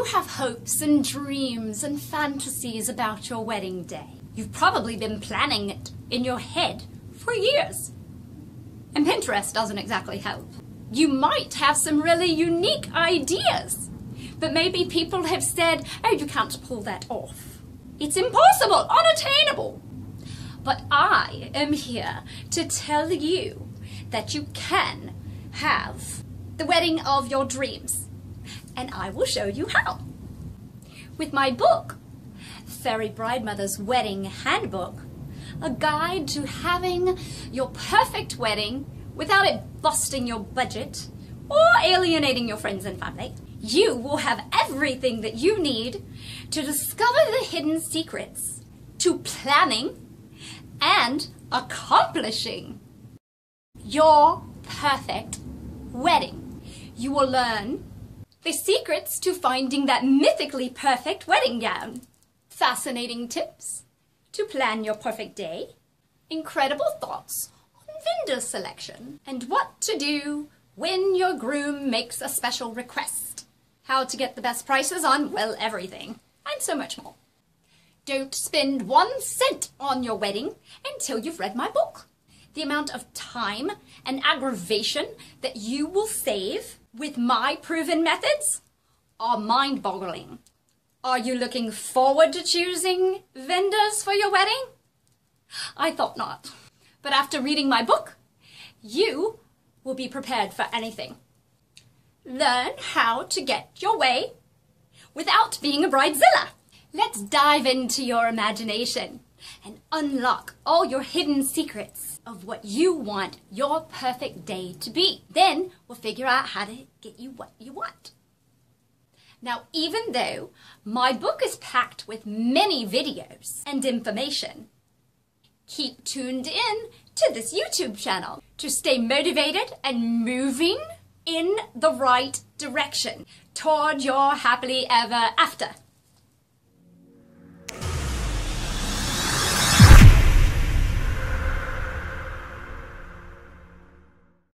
You have hopes and dreams and fantasies about your wedding day. You've probably been planning it in your head for years. And Pinterest doesn't exactly help. You might have some really unique ideas, but maybe people have said, oh, you can't pull that off. It's impossible, unattainable. But I am here to tell you that you can have the wedding of your dreams. And I will show you how. With my book, Fairy Bridemother's Wedding Handbook, a guide to having your perfect wedding without it busting your budget or alienating your friends and family, you will have everything that you need to discover the hidden secrets to planning and accomplishing your perfect wedding. You will learn the secrets to finding that mythically perfect wedding gown, fascinating tips to plan your perfect day, incredible thoughts on vendor selection, and what to do when your groom makes a special request, how to get the best prices on, well, everything, and so much more. Don't spend 1 cent on your wedding until you've read my book. The amount of time and aggravation that you will save with my proven methods are mind-boggling. Are you looking forward to choosing vendors for your wedding? I thought not. But after reading my book, you will be prepared for anything. Learn how to get your way without being a bridezilla. Let's dive into your imagination and unlock all your hidden secrets of what you want your perfect day to be. Then we'll figure out how to get you what you want. Now, even though my book is packed with many videos and information, keep tuned in to this YouTube channel to stay motivated and moving in the right direction toward your happily ever after.